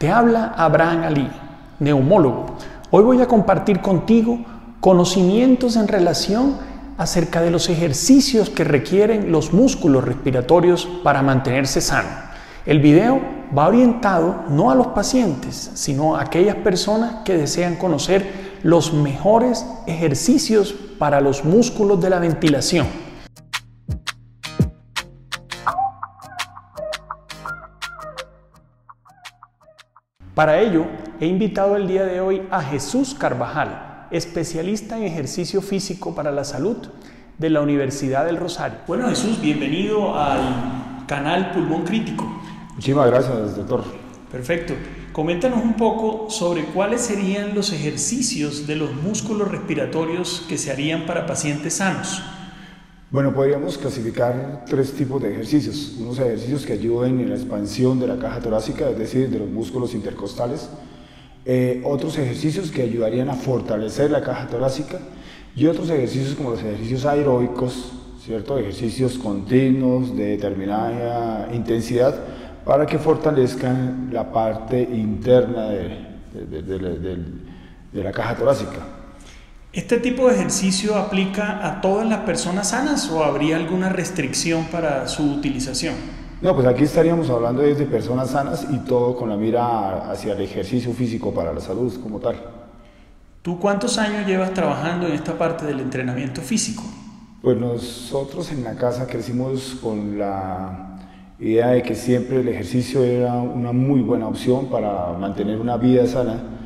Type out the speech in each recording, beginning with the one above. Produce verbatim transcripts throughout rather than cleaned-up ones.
Te habla Abraham Ali, neumólogo. Hoy voy a compartir contigo conocimientos en relación acerca de los ejercicios que requieren los músculos respiratorios para mantenerse sano. El video va orientado no a los pacientes, sino a aquellas personas que desean conocer los mejores ejercicios para los músculos de la ventilación. Para ello, he invitado el día de hoy a Jesús Carvajal, especialista en ejercicio físico para la salud de la Universidad del Rosario. Bueno, Jesús, bienvenido al canal Pulmón Crítico. Muchísimas gracias, doctor. Perfecto. Coméntanos un poco sobre cuáles serían los ejercicios de los músculos respiratorios que se harían para pacientes sanos. Bueno, podríamos clasificar tres tipos de ejercicios. Unos ejercicios que ayuden en la expansión de la caja torácica, es decir, de los músculos intercostales. Eh, otros ejercicios que ayudarían a fortalecer la caja torácica. Y otros ejercicios como los ejercicios aeróbicos, ¿cierto? Ejercicios continuos de determinada intensidad para que fortalezcan la parte interna de, de, de, de, de, de la caja torácica. ¿Este tipo de ejercicio aplica a todas las personas sanas o habría alguna restricción para su utilización? No, pues aquí estaríamos hablando de personas sanas y todo con la mira hacia el ejercicio físico para la salud como tal. ¿Tú cuántos años llevas trabajando en esta parte del entrenamiento físico? Pues nosotros en la casa crecimos con la idea de que siempre el ejercicio era una muy buena opción para mantener una vida sana.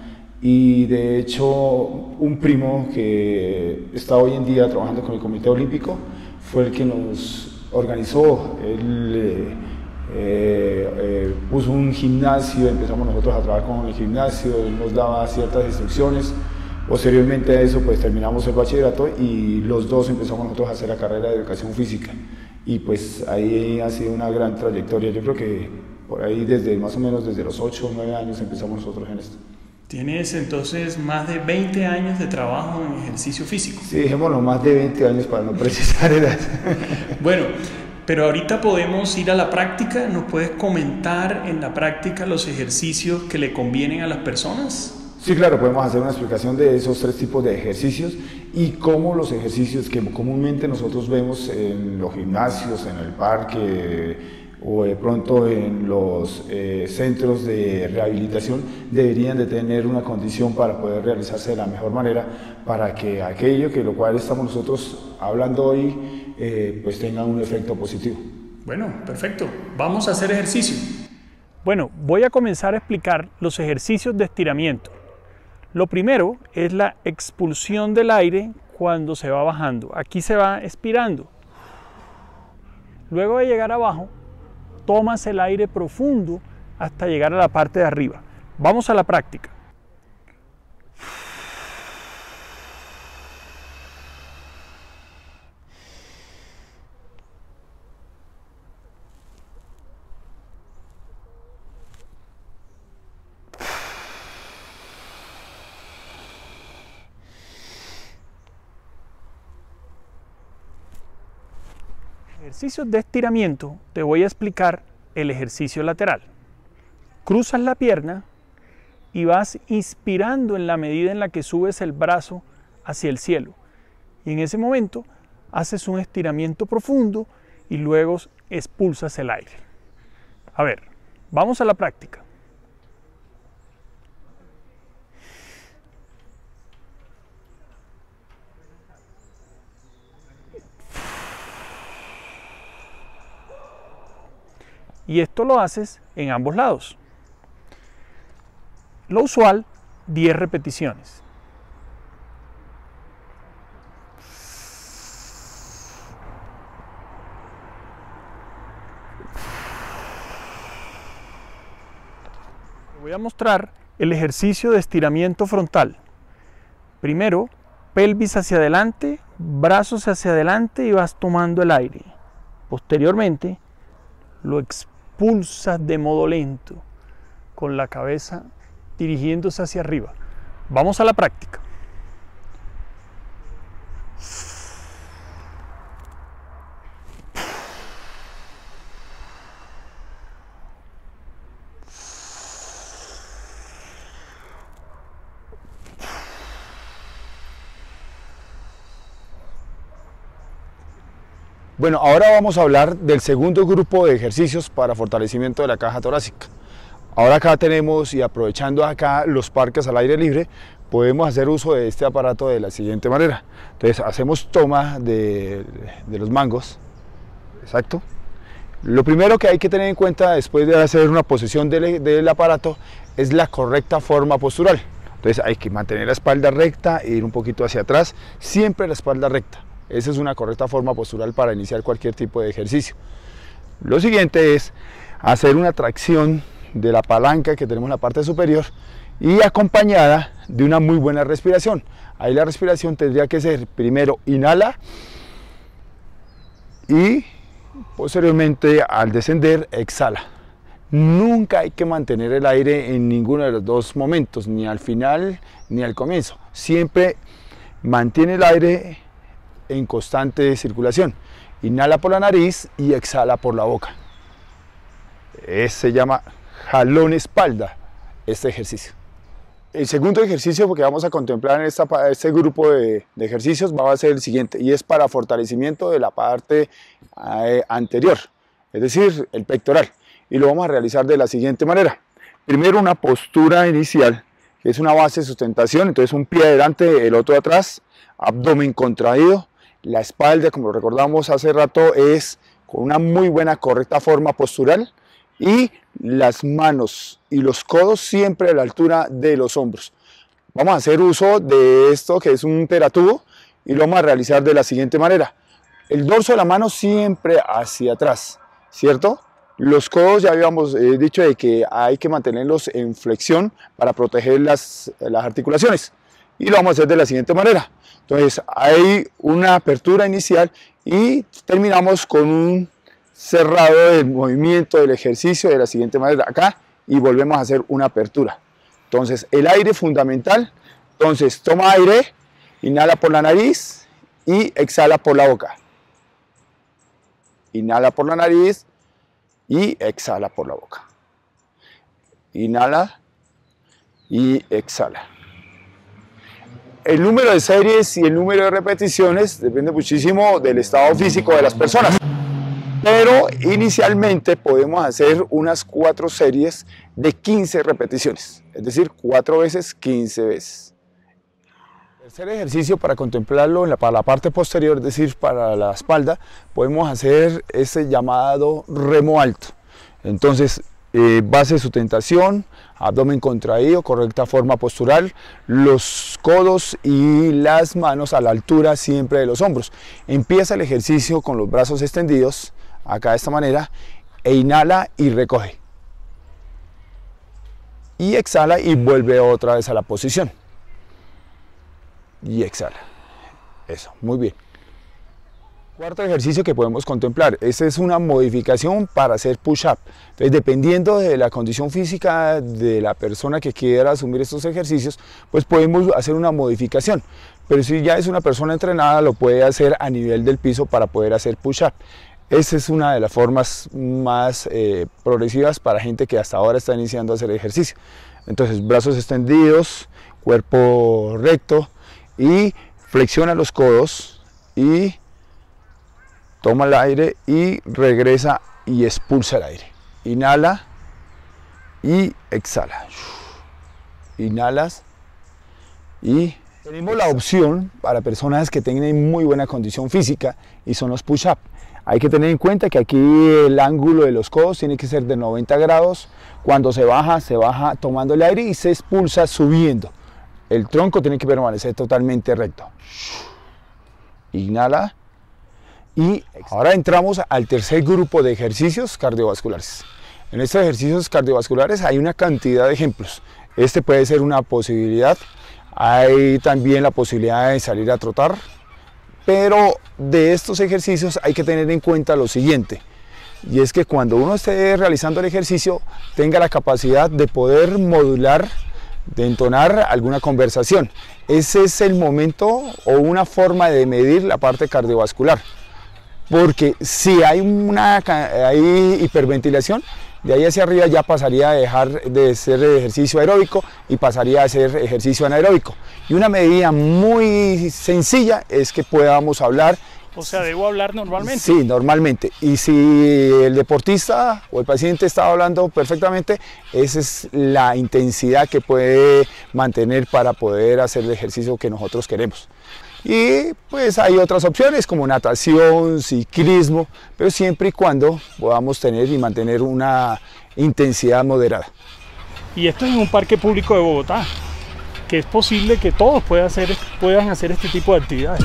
Y de hecho, un primo que está hoy en día trabajando con el Comité Olímpico fue el que nos organizó. Él eh, eh, puso un gimnasio, empezamos nosotros a trabajar con el gimnasio, él nos daba ciertas instrucciones. Posteriormente a eso, pues terminamos el bachillerato y los dos empezamos nosotros a hacer la carrera de educación física. Y pues ahí ha sido una gran trayectoria. Yo creo que por ahí, desde más o menos desde los ocho o nueve años, empezamos nosotros en esto. Tienes entonces más de veinte años de trabajo en ejercicio físico. Sí, dejémoslo más de veinte años para no precisar edad. Bueno, pero ahorita podemos ir a la práctica. ¿Nos puedes comentar en la práctica los ejercicios que le convienen a las personas? Sí, claro, podemos hacer una explicación de esos tres tipos de ejercicios y cómo los ejercicios que comúnmente nosotros vemos en los gimnasios, en el parque o de pronto en los eh, centros de rehabilitación deberían de tener una condición para poder realizarse de la mejor manera, para que aquello que lo cual estamos nosotros hablando hoy eh, pues tenga un efecto positivo. Bueno, perfecto. Vamos a hacer ejercicio. Bueno, voy a comenzar a explicar los ejercicios de estiramiento. Lo primero es la expulsión del aire cuando se va bajando. Aquí se va expirando. Luego de llegar abajo, tomas el aire profundo hasta llegar a la parte de arriba. Vamos a la práctica. Ejercicios de estiramiento, te voy a explicar el ejercicio lateral. Cruzas la pierna y vas inspirando en la medida en la que subes el brazo hacia el cielo. Y en ese momento haces un estiramiento profundo y luego expulsas el aire. A ver, vamos a la práctica. Y esto lo haces en ambos lados. Lo usual, diez repeticiones. Voy a mostrar el ejercicio de estiramiento frontal. Primero, pelvis hacia adelante, brazos hacia adelante y vas tomando el aire. Posteriormente, lo expulsas. Pulsas de modo lento, con la cabeza dirigiéndose hacia arriba. Vamos a la práctica. Bueno, ahora vamos a hablar del segundo grupo de ejercicios para fortalecimiento de la caja torácica. Ahora acá tenemos, y aprovechando acá los parques al aire libre, podemos hacer uso de este aparato de la siguiente manera. Entonces hacemos toma de, de los mangos. Exacto. Lo primero que hay que tener en cuenta después de hacer una posición del, del aparato es la correcta forma postural. Entonces hay que mantener la espalda recta e ir un poquito hacia atrás, siempre la espalda recta. Esa es una correcta forma postural para iniciar cualquier tipo de ejercicio. Lo siguiente es hacer una tracción de la palanca que tenemos en la parte superior y acompañada de una muy buena respiración. Ahí la respiración tendría que ser primero inhala y posteriormente al descender exhala. Nunca hay que mantener el aire en ninguno de los dos momentos, ni al final ni al comienzo. Siempre mantiene el aire en constante circulación. Inhala por la nariz y exhala por la boca. Ese se llama jalón espalda, este ejercicio. El segundo ejercicio que vamos a contemplar en esta, este grupo de, de ejercicios va a ser el siguiente, y es para fortalecimiento de la parte eh, anterior, es decir, el pectoral. Y lo vamos a realizar de la siguiente manera. Primero una postura inicial, que es una base de sustentación, entonces un pie adelante, el otro atrás, abdomen contraído. La espalda, como lo recordamos hace rato, es con una muy buena, correcta forma postural, y las manos y los codos siempre a la altura de los hombros. Vamos a hacer uso de esto que es un teratubo y lo vamos a realizar de la siguiente manera. El dorso de la mano siempre hacia atrás, ¿cierto? Los codos ya habíamos eh, dicho de que hay que mantenerlos en flexión para proteger las, las articulaciones. Y lo vamos a hacer de la siguiente manera. Entonces hay una apertura inicial y terminamos con un cerrado del movimiento del ejercicio de la siguiente manera acá, y volvemos a hacer una apertura. Entonces el aire fundamental, entonces toma aire, inhala por la nariz y exhala por la boca. Inhala por la nariz y exhala por la boca. Inhala y exhala. El número de series y el número de repeticiones depende muchísimo del estado físico de las personas, pero inicialmente podemos hacer unas cuatro series de quince repeticiones, es decir, cuatro veces quince veces. El tercer ejercicio, para contemplarlo en la, para la parte posterior, es decir, para la espalda, podemos hacer ese llamado remo alto. Entonces, eh, base de sustentación, abdomen contraído, correcta forma postural, los codos y las manos a la altura siempre de los hombros. Empieza el ejercicio con los brazos extendidos, acá de esta manera, e inhala y recoge, y exhala y vuelve otra vez a la posición y exhala. Eso, muy bien. Cuarto ejercicio que podemos contemplar, esta es una modificación para hacer push-up. Entonces, dependiendo de la condición física de la persona que quiera asumir estos ejercicios, pues podemos hacer una modificación. Pero si ya es una persona entrenada, lo puede hacer a nivel del piso para poder hacer push-up. Esa es una de las formas más eh, progresivas para gente que hasta ahora está iniciando a hacer ejercicio. Entonces, brazos extendidos, cuerpo recto, y flexiona los codos y toma el aire y regresa y expulsa el aire. Inhala y exhala. Inhalas y tenemos la opción para personas que tienen muy buena condición física, y son los push-up. Hay que tener en cuenta que aquí el ángulo de los codos tiene que ser de noventa grados. Cuando se baja, se baja tomando el aire y se expulsa subiendo. El tronco tiene que permanecer totalmente recto. Inhala. Y ahora entramos al tercer grupo de ejercicios cardiovasculares. En estos ejercicios cardiovasculares hay una cantidad de ejemplos. Este puede ser una posibilidad. Hay también la posibilidad de salir a trotar, pero de estos ejercicios hay que tener en cuenta lo siguiente, y es que cuando uno esté realizando el ejercicio tenga la capacidad de poder modular, de entonar alguna conversación. Ese es el momento o una forma de medir la parte cardiovascular, porque si hay una hay hiperventilación, de ahí hacia arriba ya pasaría a dejar de ser ejercicio aeróbico y pasaría a ser ejercicio anaeróbico. Y una medida muy sencilla es que podamos hablar O sea, ¿debo hablar normalmente? Sí, normalmente. Y si el deportista o el paciente está hablando perfectamente, esa es la intensidad que puede mantener para poder hacer el ejercicio que nosotros queremos. Y pues hay otras opciones como natación, ciclismo, pero siempre y cuando podamos tener y mantener una intensidad moderada. Y esto es en un parque público de Bogotá, que es posible que todos puedan hacer, puedan hacer este tipo de actividades.